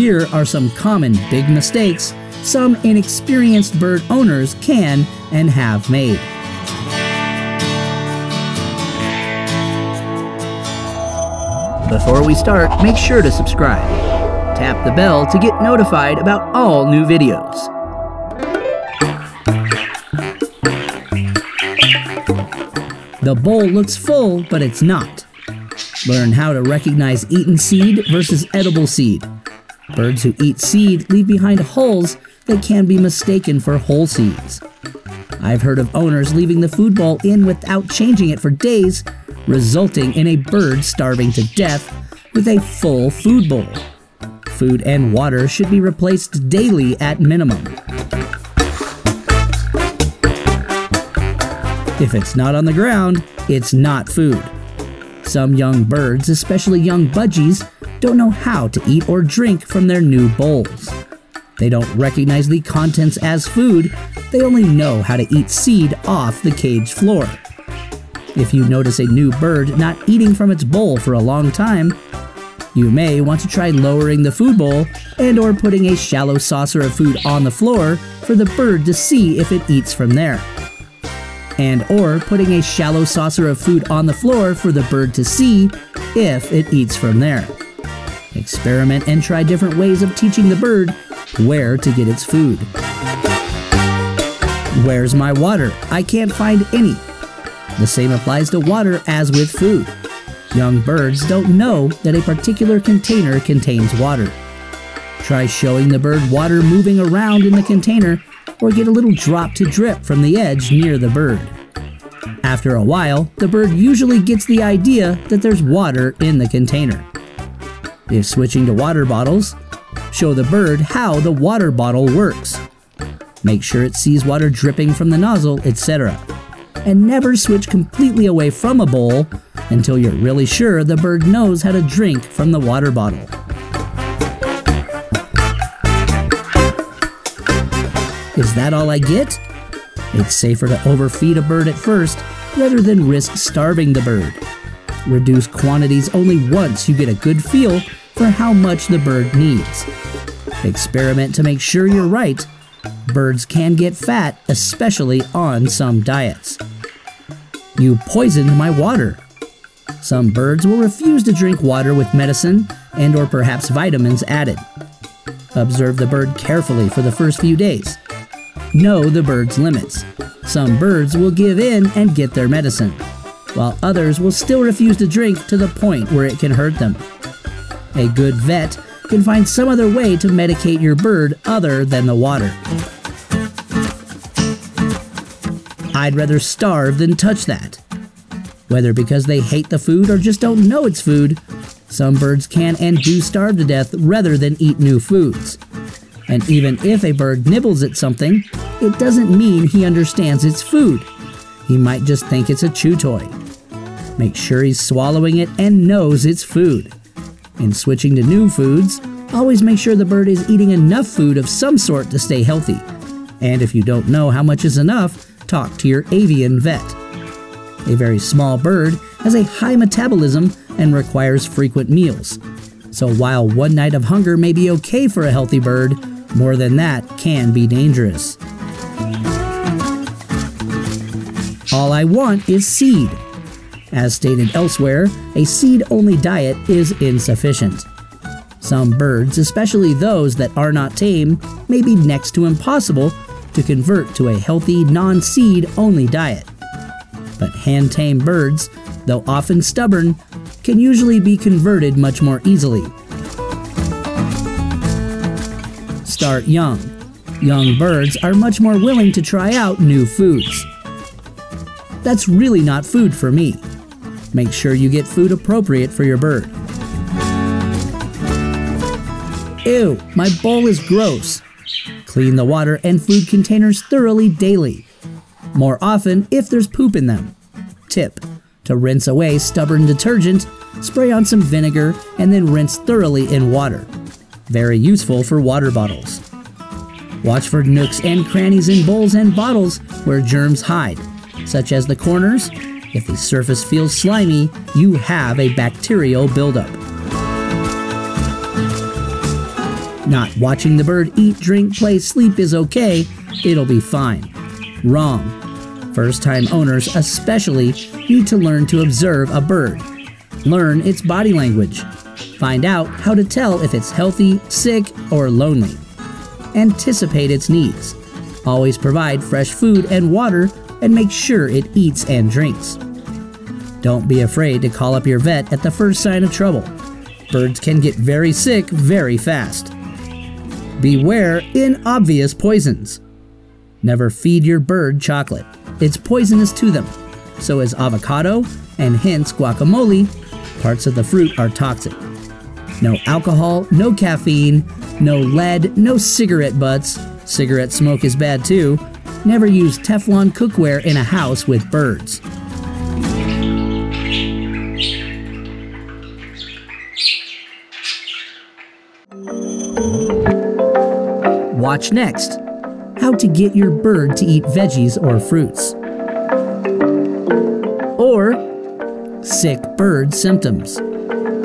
Here are some common big mistakes some inexperienced bird owners can and have made. Before we start, make sure to subscribe. Tap the bell to get notified about all new videos. The bowl looks full, but it's not. Learn how to recognize eaten seed versus edible seed. Birds who eat seed leave behind hulls that can be mistaken for whole seeds. I've heard of owners leaving the food bowl in without changing it for days, resulting in a bird starving to death with a full food bowl. Food and water should be replaced daily at minimum. If it's not on the ground, it's not food. Some young birds, especially young budgies, don't know how to eat or drink from their new bowls. They don't recognize the contents as food. They only know how to eat seed off the cage floor. If you notice a new bird not eating from its bowl for a long time, you may want to try lowering the food bowl and/or putting a shallow saucer of food on the floor for the bird to see if it eats from there. And/or putting a shallow saucer of food on the floor for the bird to see if it eats from there. Experiment and try different ways of teaching the bird where to get its food. Where's my water? I can't find any. The same applies to water as with food. Young birds don't know that a particular container contains water. Try showing the bird water moving around in the container, or get a little drop to drip from the edge near the bird. After a while, the bird usually gets the idea that there's water in the container. If switching to water bottles, show the bird how the water bottle works. Make sure it sees water dripping from the nozzle, etc. And never switch completely away from a bowl until you're really sure the bird knows how to drink from the water bottle. Is that all I get? It's safer to overfeed a bird at first rather than risk starving the bird. Reduce quantities only once you get a good feel for how much the bird needs. Experiment to make sure you're right. Birds can get fat, especially on some diets. You poisoned my water. Some birds will refuse to drink water with medicine and/or perhaps vitamins added. Observe the bird carefully for the first few days. Know the bird's limits. Some birds will give in and get their medicine, while others will still refuse to drink to the point where it can hurt them. A good vet can find some other way to medicate your bird other than the water. I'd rather starve than touch that. Whether because they hate the food or just don't know it's food, some birds can and do starve to death rather than eat new foods. And even if a bird nibbles at something, it doesn't mean he understands it's food. He might just think it's a chew toy. Make sure he's swallowing it and knows it's food. In switching to new foods, always make sure the bird is eating enough food of some sort to stay healthy. And if you don't know how much is enough, talk to your avian vet. A very small bird has a high metabolism and requires frequent meals. So while one night of hunger may be okay for a healthy bird, more than that can be dangerous. All I want is seed. As stated elsewhere, a seed-only diet is insufficient. Some birds, especially those that are not tame, may be next to impossible to convert to a healthy, non-seed-only diet. But hand-tamed birds, though often stubborn, can usually be converted much more easily. Start young. Young birds are much more willing to try out new foods. That's really not food for me. Make sure you get food appropriate for your bird. Ew, my bowl is gross. Clean the water and food containers thoroughly daily. More often if there's poop in them. Tip: to rinse away stubborn detergent, spray on some vinegar, and then rinse thoroughly in water. Very useful for water bottles. Watch for nooks and crannies in bowls and bottles where germs hide, such as the corners. If the surface feels slimy, you have a bacterial buildup. Not watching the bird eat, drink, play, sleep is okay. It'll be fine. Wrong. First-time owners especially need to learn to observe a bird. Learn its body language. Find out how to tell if it's healthy, sick, or lonely. Anticipate its needs. Always provide fresh food and water and make sure it eats and drinks. Don't be afraid to call up your vet at the first sign of trouble. Birds can get very sick very fast. Beware in obvious poisons. Never feed your bird chocolate. It's poisonous to them. So is avocado and hence guacamole. Parts of the fruit are toxic. No alcohol, no caffeine, no lead, no cigarette butts. Cigarette smoke is bad too. Never use Teflon cookware in a house with birds. Watch next. How to get your bird to eat veggies or fruits. Or sick bird symptoms.